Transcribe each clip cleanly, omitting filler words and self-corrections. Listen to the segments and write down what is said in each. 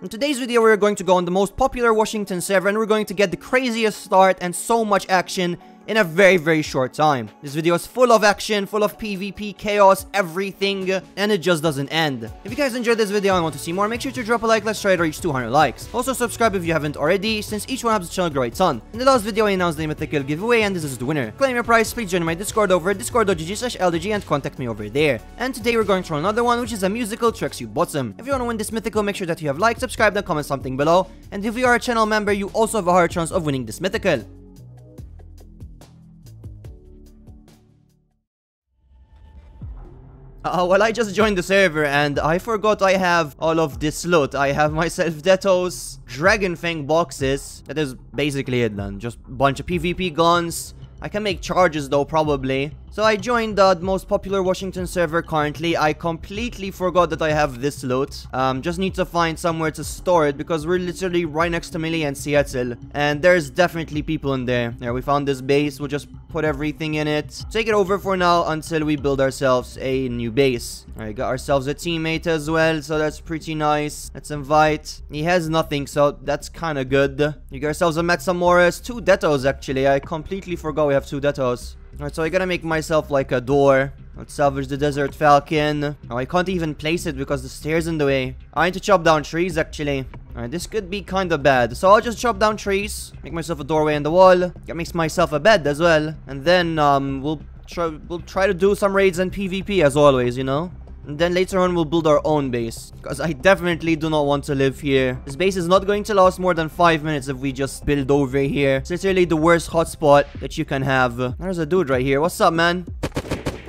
In today's video, we're going to go on the most popular Washington server, and we're going to get the craziest start and so much action in a very short time. This video is full of action, full of PvP, chaos, everything, and it just doesn't end. If you guys enjoyed this video and want to see more, make sure to drop a like. Let's try to reach 200 likes. Also, subscribe if you haven't already, since each one helps the channel grow a ton. In the last video, I announced the mythical giveaway, and this is the winner. Claim your prize, please join my Discord over at discord.gg/LDG and contact me over there. And today, we're going to run another one, which is a musical Tracksuit Bottom. If you want to win this mythical, make sure that you have liked, subscribed, and comment something below. And if you are a channel member, you also have a higher chance of winning this mythical. Well, I just joined the server and I forgot I have all of this loot. I have myself Detos, Dragon Fang boxes. That is basically it then. Just a bunch of PvP guns. I can make charges though, probably. So I joined the most popular Washington server currently. I completely forgot that I have this loot. Just need to find somewhere to store it because we're literally right next to Millie and Seattle. And there's definitely people in there. Yeah, we found this base. We'll just put everything in it. Take it over for now until we build ourselves a new base. Alright, got ourselves a teammate as well. So that's pretty nice. Let's invite. He has nothing, so that's kind of good. You got ourselves a Metamoris. 2 Detos actually. I completely forgot we have 2 Detos. Alright, so I gotta make myself like a door. Let's salvage the Desert Falcon. Oh, I can't even place it because the stairs in the way. I need to chop down trees actually. Alright, this could be kind of bad. So I'll just chop down trees, make myself a doorway in the wall. That makes myself a bed as well. And then we'll try to do some raids and PvP as always, you know. And then later on we'll build our own base, because I definitely do not want to live here. This base is not going to last more than 5 minutes if we just build over here. It's literally the worst hotspot that you can have. There's a dude right here. What's up, man?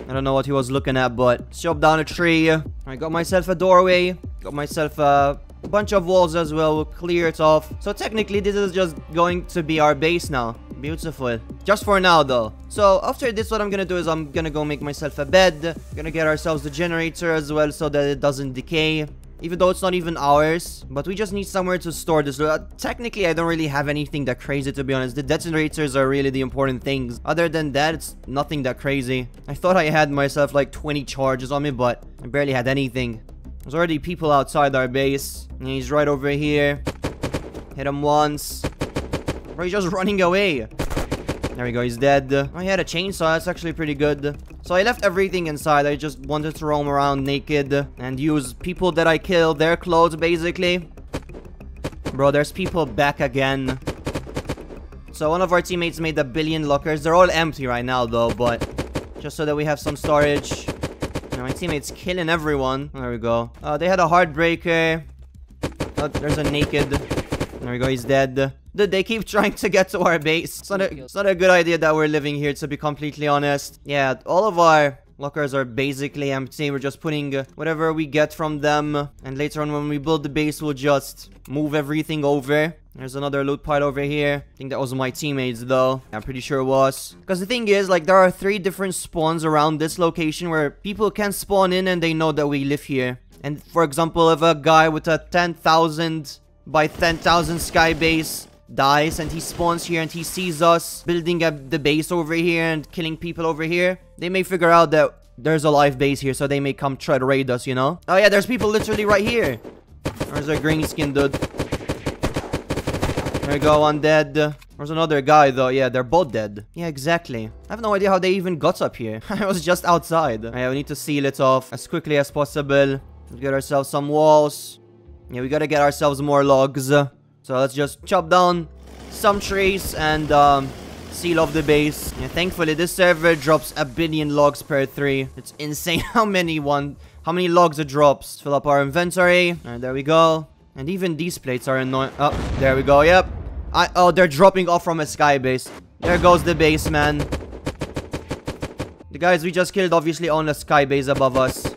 I don't know what he was looking at, but chop down a tree. I got myself a doorway. Got myself a bunch of walls as well. We'll clear it off. So technically this is just going to be our base now. Beautiful. Just for now, though. So, after this, what I'm gonna do is I'm gonna go make myself a bed. Gonna get ourselves the generator as well so that it doesn't decay. Even though it's not even ours. But we just need somewhere to store this. Technically, I don't really have anything that crazy, to be honest. The detonators are really the important things. Other than that, it's nothing that crazy. I thought I had myself like 20 charges on me, but I barely had anything. There's already people outside our base. And he's right over here. Hit him once. Or he's just running away. There we go, he's dead. I had a chainsaw, that's actually pretty good. So I left everything inside. I just wanted to roam around naked and use people that I killed, their clothes, basically. Bro, there's people back again. So one of our teammates made 1 billion lockers. They're all empty right now, though, but just so that we have some storage. Now, my teammate's killing everyone. There we go. They had a heartbreaker. Oh, there's a naked. There we go, he's dead. Dude, they keep trying to get to our base. It's not a good idea that we're living here, to be completely honest. Yeah, all of our lockers are basically empty. We're just putting whatever we get from them. And later on, when we build the base, we'll just move everything over. There's another loot pile over here. I think that was my teammates, though. I'm pretty sure it was. Because the thing is, like, there are 3 different spawns around this location where people can spawn in and they know that we live here. And, for example, if a guy with a 10,000 by 10,000 sky base dies and he spawns here and he sees us building up the base over here and killing people over here, they may figure out that there's a live base here, so they may come try to raid us, you know? Oh yeah, there's people literally right here. There's a green skin dude. There we go, one dead. There's another guy though. Yeah, they're both dead. Yeah, exactly. I have no idea how they even got up here. I was just outside. Yeah, we need to seal it off as quickly as possible. Let's get ourselves some walls. Yeah, we gotta get ourselves more logs. So let's just chop down some trees and seal off the base. Yeah, thankfully this server drops 1 billion logs per 3. It's insane how many logs it drops. Fill up our inventory. Alright, there we go. And even these plates are annoying. Oh, there we go. Yep. Oh, they're dropping off from a sky base. There goes the base, man. The guys we just killed obviously own a sky base above us.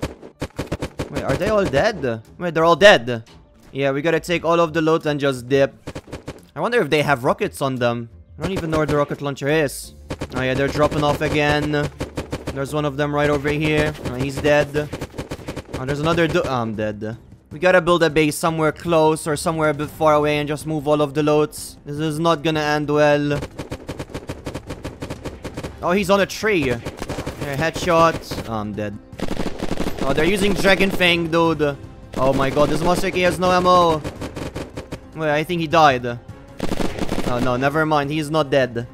Wait, are they all dead? Wait, they're all dead. Yeah, we gotta take all of the loot and just dip. I wonder if they have rockets on them. I don't even know where the rocket launcher is. Oh yeah, they're dropping off again. There's one of them right over here. Oh, he's dead. Oh, there's another dude. Oh, I'm dead. We gotta build a base somewhere close or somewhere a bit far away and just move all of the loot. This is not gonna end well. Oh, he's on a tree. There, headshot. Oh, I'm dead. Oh, they're using Dragon Fang, dude. Oh my god, this monster key has no ammo. Wait, I think he died. Oh no, never mind, he is not dead.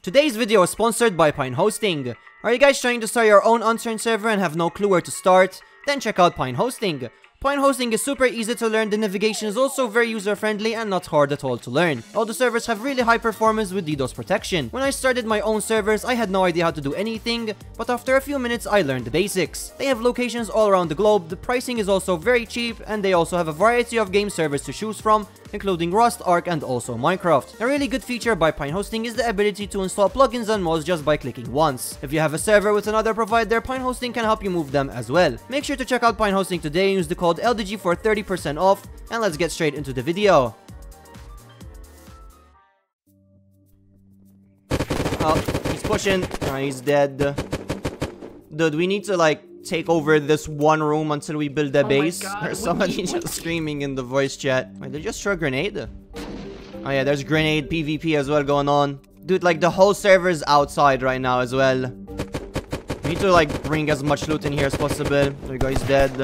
Today's video is sponsored by Pine Hosting. Are you guys trying to start your own Unturned server and have no clue where to start? Then check out Pine Hosting. Pine Hosting is super easy to learn, the navigation is also very user-friendly and not hard at all to learn. All the servers have really high performance with DDoS protection. When I started my own servers, I had no idea how to do anything, but after a few minutes I learned the basics. They have locations all around the globe, the pricing is also very cheap, and they also have a variety of game servers to choose from, including Rust, Ark, and also Minecraft. A really good feature by Pine Hosting is the ability to install plugins and mods just by clicking once. If you have a server with another provider, Pine Hosting can help you move them as well. Make sure to check out Pine Hosting today and use the code LDG for 30% off, and let's get straight into the video. Oh, he's pushing. Oh, he's dead. Dude, we need to like take over this one room until we build a base. There's somebody just screaming in the voice chat. Wait, they just threw a grenade? Oh yeah, there's grenade PvP as well going on. Dude, like the whole server's outside right now as well. We need to like bring as much loot in here as possible. There we go, he's dead.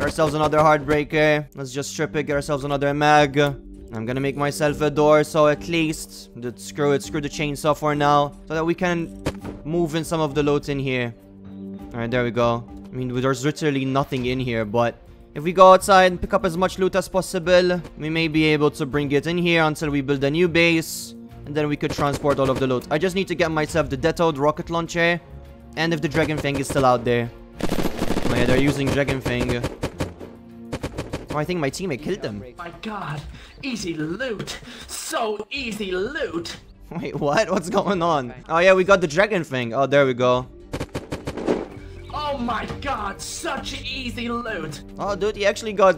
Ourselves another heartbreaker. Let's just strip it, get ourselves another mag. I'm gonna make myself a door, so at least, dude, screw it, screw the chainsaw for now, so that we can move in some of the loot in here. Alright, there we go. I mean, there's literally nothing in here, but if we go outside and pick up as much loot as possible, we may be able to bring it in here until we build a new base, and then we could transport all of the loot. I just need to get myself the detoed rocket launcher, and if the dragon fang is still out there. Oh yeah, they're using dragon fang. Oh, I think my teammate killed them. My god, easy loot. So easy loot. Wait, what? What's going on? Oh yeah, we got the dragon thing. Oh, there we go. Oh my god, such easy loot. Oh dude, he actually got...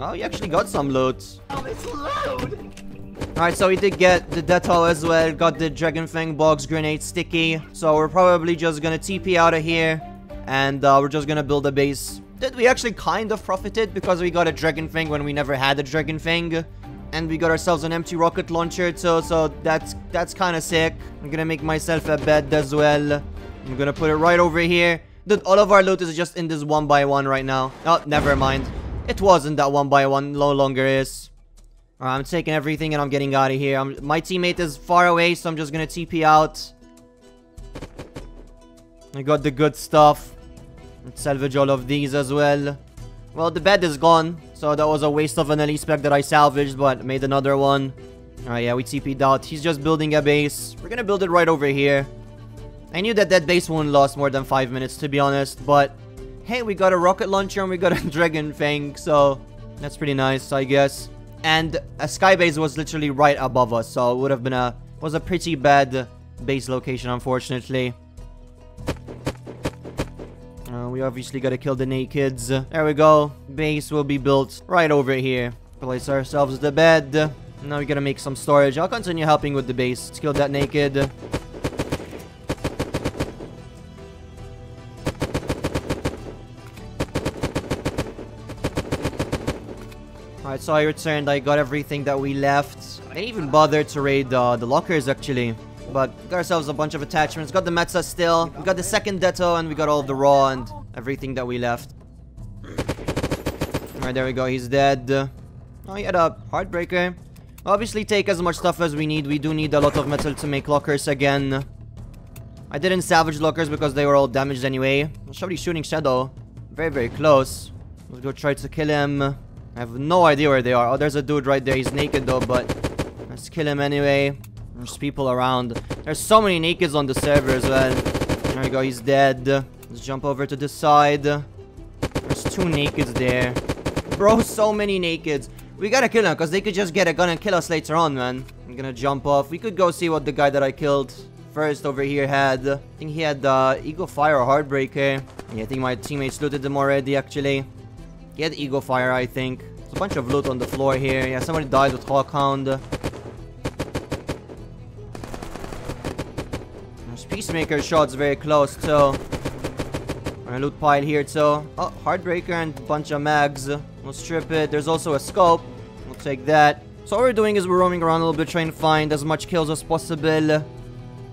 Oh, he actually got some loot. Oh, it's loot. Alright, so we did get the Dettol as well. Got the dragon thing, box, grenade, sticky. So we're probably just gonna TP out of here. And we're just gonna build a base. Did we actually kind of profited because we got a dragon fang when we never had a dragon fang, and we got ourselves an empty rocket launcher too, so that's kind of sick. I'm gonna make myself a bed as well. I'm gonna put it right over here. Dude, all of our loot is just in this 1x1 right now. Oh, never mind. It wasn't that 1x1. No longer is. All right, I'm taking everything and I'm getting out of here. My teammate is far away, so I'm just gonna TP out. I got the good stuff. Let's salvage all of these as well. Well, the bed is gone, so that was a waste of an elite spec that I salvaged, but made another one. Alright, yeah, we TP'd out. He's just building a base. We're gonna build it right over here. I knew that that base wouldn't last more than 5 minutes, to be honest, but... Hey, we got a rocket launcher and we got a dragon fang, so... That's pretty nice, I guess. And a sky base was literally right above us, so it would have been a... was a pretty bad base location, unfortunately. We obviously gotta kill the nakeds. There we go. Base will be built right over here. Place ourselves the bed. Now we gotta make some storage. I'll continue helping with the base. Let's kill that naked. Alright, so I returned. I got everything that we left. I didn't even bother to raid the lockers, actually. But got ourselves a bunch of attachments. Got the Metza still. We got the second Detto, and we got all of the raw and everything that we left. Alright, there we go. He's dead. Oh, he had a heartbreaker. Obviously, take as much stuff as we need. We do need a lot of metal to make lockers again. I didn't salvage lockers because they were all damaged anyway. Somebody's shooting Shadow. Very, very close. Let's go try to kill him. I have no idea where they are. Oh, there's a dude right there. He's naked though, but let's kill him anyway. There's people around. There's so many nakeds on the server as well. There we go, he's dead. Let's jump over to this side. There's two nakeds there. Bro, so many nakeds. We gotta kill them, because they could just get a gun and kill us later on, man. I'm gonna jump off. We could go see what the guy that I killed first over here had. I think he had Eagle Fire or Heartbreaker. Yeah, I think my teammates looted them already, actually. He had Eagle Fire, I think. There's a bunch of loot on the floor here. Yeah, somebody died with Hawkhound. Peacemaker shots very close, too. A loot pile here, too. Oh, Heartbreaker and a bunch of mags. We'll strip it. There's also a scope. We'll take that. So all we're doing is we're roaming around a little bit, trying to find as much kills as possible.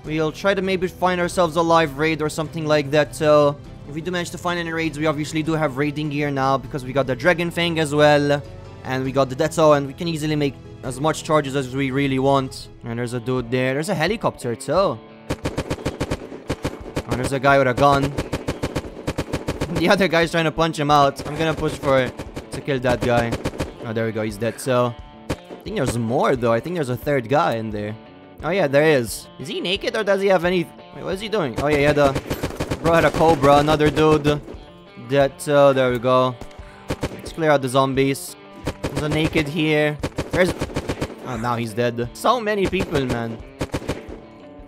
We'll try to maybe find ourselves a live raid or something like that, too. If we do manage to find any raids, we obviously do have raiding gear now because we got the dragon fang as well. and we got the death cell, and we can easily make as much charges as we really want. And there's a dude there. There's a helicopter too. And there's a guy with a gun. The other guy's trying to punch him out. I'm gonna push for it to kill that guy. Oh, there we go. He's dead. So I think there's more though. I think there's a third guy in there. Oh yeah, there is. Is he naked or does he have any? Wait, what is he doing? Oh yeah, he had a bro had a cobra. Another dude. Dead. So there we go. Let's clear out the zombies. There's a naked here. There's... Oh, now he's dead. So many people, man. I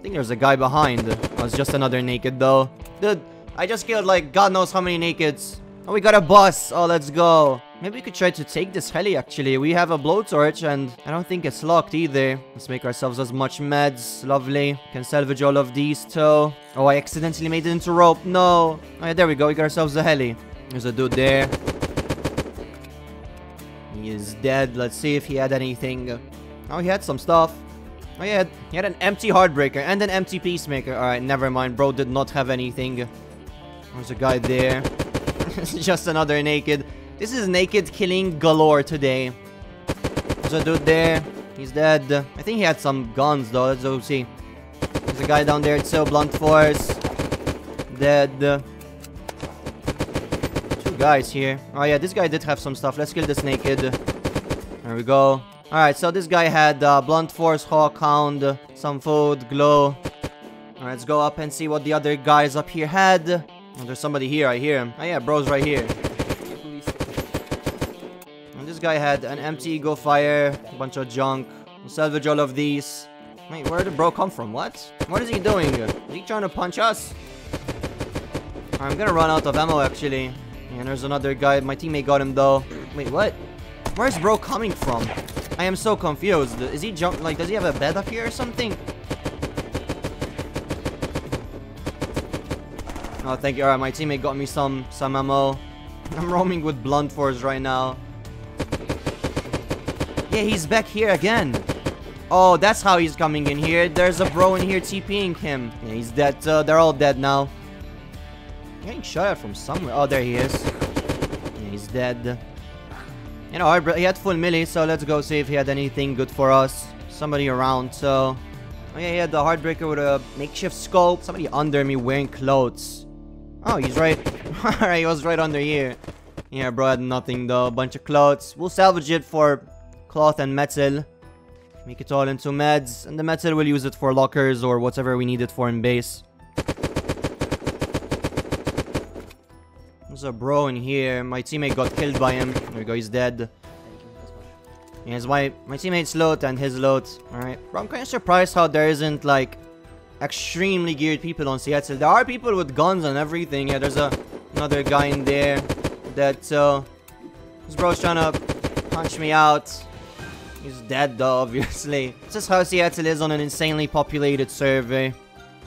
think there's a guy behind. Oh, it's just another naked, though. Dude, I just killed, like, God knows how many nakeds. Oh, we got a bus. Oh, let's go. Maybe we could try to take this heli, actually. We have a blowtorch, and I don't think it's locked, either. Let's make ourselves as much meds. Lovely. Can salvage all of these, too. Oh, I accidentally made it into rope. No. Oh, yeah, there we go. We got ourselves a heli. There's a dude there. He is dead. Let's see if he had anything. Oh, he had some stuff. Oh, yeah. He had an empty heartbreaker and an empty peacemaker. Alright, never mind. Bro did not have anything. There's a guy there. It's just another naked. This is naked killing galore today. There's a dude there. He's dead. I think he had some guns, though. Let's go see. There's a guy down there. It's so blunt force. Dead. Guys here. Oh yeah, this guy did have some stuff. Let's kill this naked. There we go. Alright, so this guy had blunt force, hawk hound, some food, glow. Alright, let's go up and see what the other guys up here had. Oh, there's somebody here. I hear him. Oh yeah, bro's right here. And this guy had an empty ego fire, a bunch of junk. We'll salvage all of these. Wait, where did bro come from? What? What is he doing? Is he trying to punch us? Alright, I'm gonna run out of ammo actually. And there's another guy. My teammate got him though. Wait, what? Where's bro coming from? I am so confused. Is he jump? Like, does he have a bed up here or something? Oh, thank you. Alright, my teammate got me some ammo. I'm roaming with blunt force right now. Yeah, he's back here again. Oh, that's how he's coming in here. There's a bro in here TPing him. Yeah, he's dead. They're all dead now. Getting shot at from somewhere. Oh, there he is. Yeah, he's dead. You know, he had full melee, so let's go see if he had anything good for us. Somebody around, so... Oh yeah, he had the heartbreaker with a makeshift scope. Somebody under me wearing clothes. Oh, he's right... Alright, he was right under here. Yeah, bro had nothing though. A bunch of clothes. We'll salvage it for cloth and metal. Make it all into meds. And the metal we'll use it for lockers or whatever we need it for in base. There's a bro in here. My teammate got killed by him. There we go, he's dead. Yes, my teammate's loot and his loot. Alright. Bro, I'm kind of surprised how there isn't, like, extremely geared people on Seattle. There are people with guns and everything. Yeah, there's another guy in there. Dead, so... This bro's trying to punch me out. He's dead, though, obviously. This is how Seattle is on an insanely populated survey.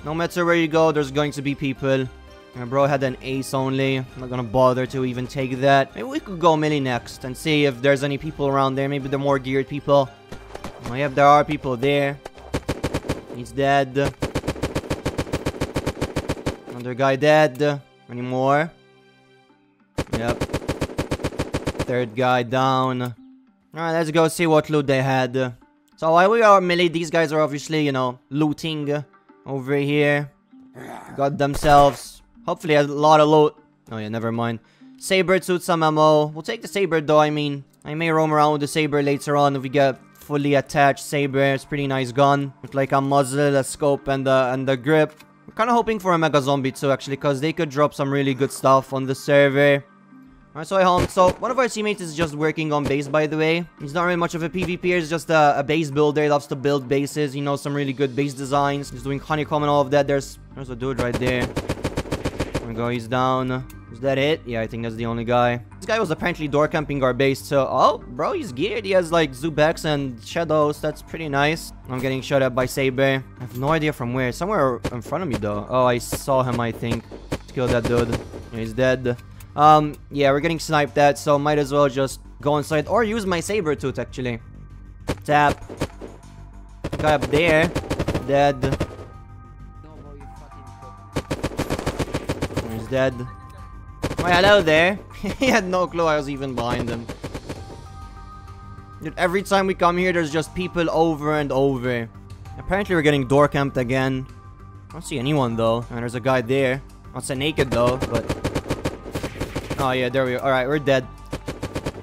No matter where you go, there's going to be people. My bro had an ace only. I'm not gonna bother to even take that. Maybe we could go melee next and see if there's any people around there. Maybe the more geared people. Oh, yep, there are people there. He's dead. Another guy dead. Any more? Yep. Third guy down. Alright, let's go see what loot they had. So while we are melee, these guys are obviously, you know, looting over here. Got themselves... Hopefully a lot of loot. Oh yeah, never mind. Saber suits some ammo. We'll take the saber though, I mean. I may roam around with the saber later on if we get fully attached saber. It's a pretty nice gun. With like a muzzle, a scope, and the grip. We're kind of hoping for a mega zombie too, actually, because they could drop some really good stuff on the server. Alright, so I honked. So, one of our teammates is just working on base, by the way. He's not really much of a PvPer, he's just a base builder. He loves to build bases, you know, some really good base designs. He's doing honeycomb and all of that. There's a dude right there. There we go, he's down. Is that it? Yeah, I think that's the only guy. This guy was apparently door camping our base, so... Oh, bro, he's geared. He has, like, Zubex and Shadows. That's pretty nice. I'm getting shot at by Saber. I have no idea from where. Somewhere in front of me, though. Oh, I saw him, I think. Let's kill that dude. Yeah, he's dead. Yeah, we're getting sniped at, so might as well just go inside. Or use my saber tooth, actually. Tap. Guy up there. Dead. Dead. Why, hello there. He had no clue I was even behind him. Dude, every time we come here, there's just people over and over. Apparently, we're getting door camped again. I don't see anyone, though. And there's a guy there. I'll say naked, though, but... Oh, yeah, there we are. Alright, we're dead.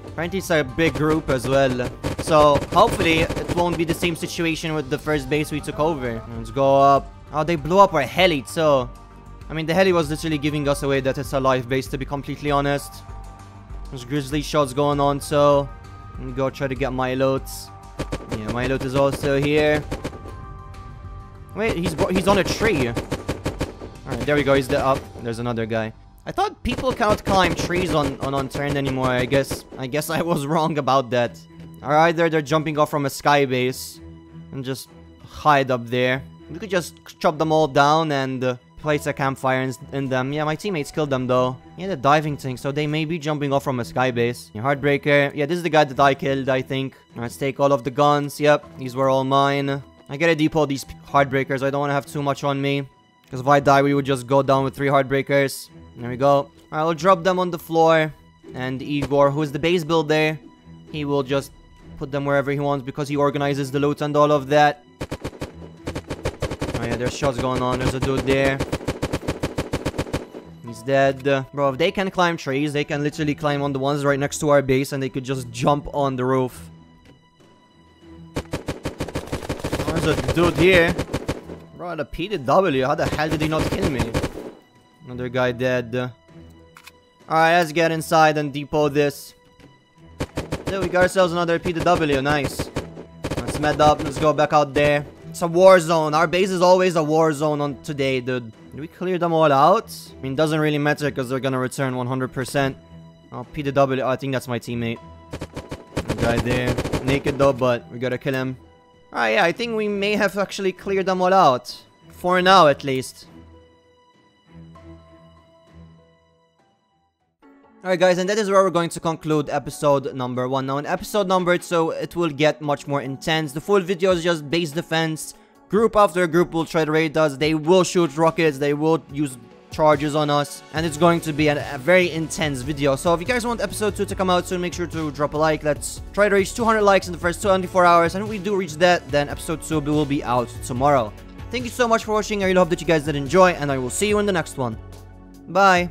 Apparently, it's a big group as well. So, hopefully, it won't be the same situation with the first base we took over. Let's go up. Oh, they blew up our heli, too. I mean, the heli was literally giving us away that it's a live base, to be completely honest. There's grizzly shots going on, so... Let me go try to get my loot. Yeah, my loot is also here. Wait, he's on a tree. Alright, there we go, he's up. There's another guy. I thought people can't climb trees on Unturned anymore. I guess I was wrong about that. Alright, they're jumping off from a sky base. And just hide up there. We could just chop them all down and place a campfire in them. Yeah, my teammates killed them though. Yeah, the diving thing, so they may be jumping off from a sky base. Yeah, Heartbreaker. Yeah, this is the guy that I killed, I think. Let's take all of the guns. Yep, these were all mine. I gotta depot these Heartbreakers. I don't want to have too much on me. Because if I die, we would just go down with 3 Heartbreakers. There we go. Alright, we'll drop them on the floor. And Igor, who is the base builder, he will just put them wherever he wants because he organizes the loot and all of that. Oh yeah, there's shots going on. There's a dude there. He's dead. Bro, if they can climb trees, they can literally climb on the ones right next to our base and they could just jump on the roof. Oh, there's a dude here. Bro, the PDW. How the hell did he not kill me? Another guy dead. Alright, let's get inside and depot this. There, we got ourselves another PDW. Nice. Let's med up. Let's go back out there. It's a war zone. Our base is always a war zone on today, dude. Did we clear them all out? I mean, it doesn't really matter because they're gonna return 100%. Oh, PDW. Oh, I think that's my teammate. That guy there. Naked though, but we gotta kill him. Alright, yeah, I think we may have actually cleared them all out. For now, at least. Alright guys, and that is where we're going to conclude episode number 1. Now in episode number 2, it will get much more intense. The full video is just base defense. Group after group will try to raid us. They will shoot rockets. They will use charges on us. And it's going to be a very intense video. So if you guys want episode 2 to come out soon, make sure to drop a like. Let's try to reach 200 likes in the first 24 hours. And if we do reach that, then episode 2 will be out tomorrow. Thank you so much for watching. I really hope that you guys did enjoy. And I will see you in the next one. Bye.